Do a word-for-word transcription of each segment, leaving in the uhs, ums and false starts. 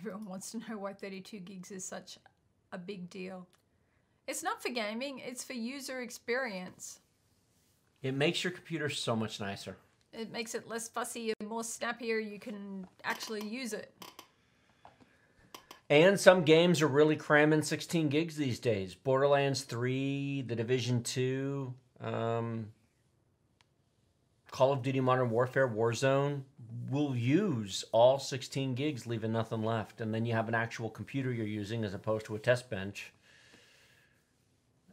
Everyone wants to know why thirty-two gigs is such a big deal. It's not for gaming, it's for user experience. It makes your computer so much nicer. It makes it less fussy and more snappier. You can actually use it. And some games are really cramming sixteen gigs these days. Borderlands three, The Division two, um, Call of Duty: Modern Warfare, Warzone will use all sixteen gigs, leaving nothing left. And then you have an actual computer you're using as opposed to a test bench.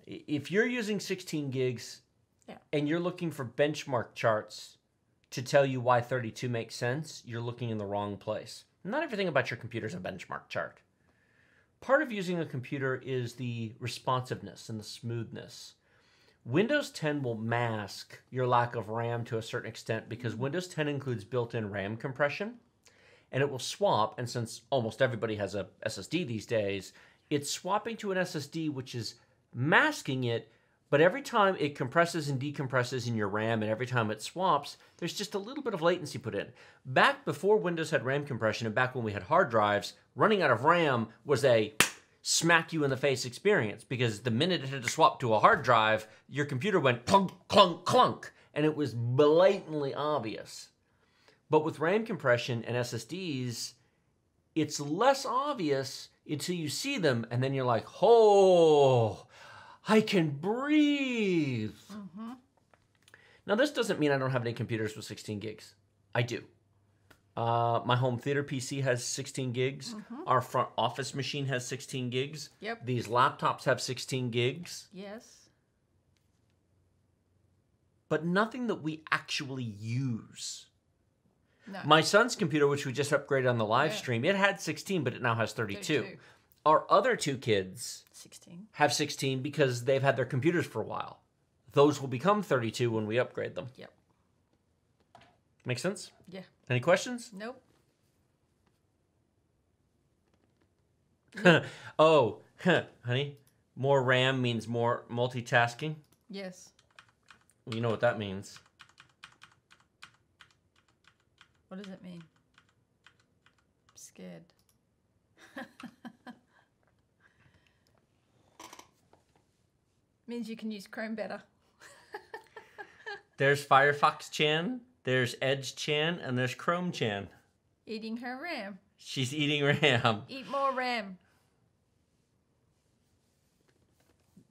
If you're using sixteen gigs, yeah, and you're looking for benchmark charts to tell you why thirty-two makes sense, you're looking in the wrong place. Not everything about your computer is a benchmark chart. Part of using a computer is the responsiveness and the smoothness. Windows ten will mask your lack of RAM to a certain extent because Windows ten includes built-in RAM compression, and it will swap, and since almost everybody has a S S D these days, it's swapping to an S S D which is masking it. But every time it compresses and decompresses in your RAM, and every time it swaps, there's just a little bit of latency put in. Back before Windows had RAM compression and back when we had hard drives, running out of RAM was a smack you in the face experience, because the minute it had to swap to a hard drive, your computer went clunk, clunk, clunk, and it was blatantly obvious. But with RAM compression and S S Ds, it's less obvious until you see them, and then you're like, oh, I can breathe. Mm-hmm. Now, this doesn't mean I don't have any computers with sixteen gigs. I do. Uh, my home theater P C has sixteen gigs. Mm-hmm. Our front office machine has sixteen gigs. Yep. These laptops have sixteen gigs. Yes. But nothing that we actually use. No. My son's computer, which we just upgraded on the live yeah. stream, it had sixteen, but it now has thirty-two. thirty-two. Our other two kids sixteen. Have sixteen because they've had their computers for a while. Those will become thirty-two when we upgrade them. Yep. Make sense? Yeah. Any questions? Nope. Oh, honey, more RAM means more multitasking? Yes. You know what that means. What does it mean? I'm scared. Means you can use Chrome better. There's Firefox Chan, there's Edge Chan, and there's Chrome Chan. Eating her RAM. She's eating RAM. Eat more RAM.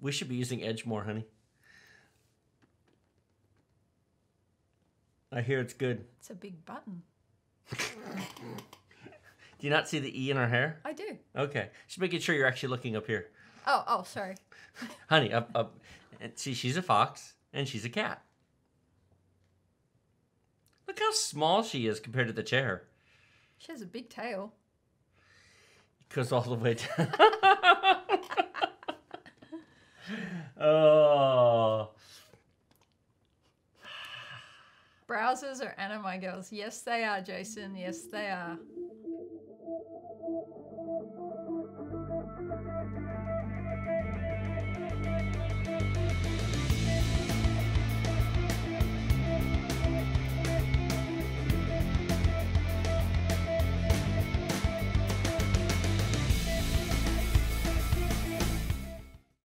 We should be using Edge more, honey. I hear it's good. It's a big button. Do you not see the E in her hair? I do. Okay. Just making sure you're actually looking up here. Oh, oh, sorry. Honey, up, up. See, she's a fox, and she's a cat. Look how small she is compared to the chair. She has a big tail. It goes all the way down. Oh. Browsers are anime girls. Yes, they are, Jason. Yes, they are.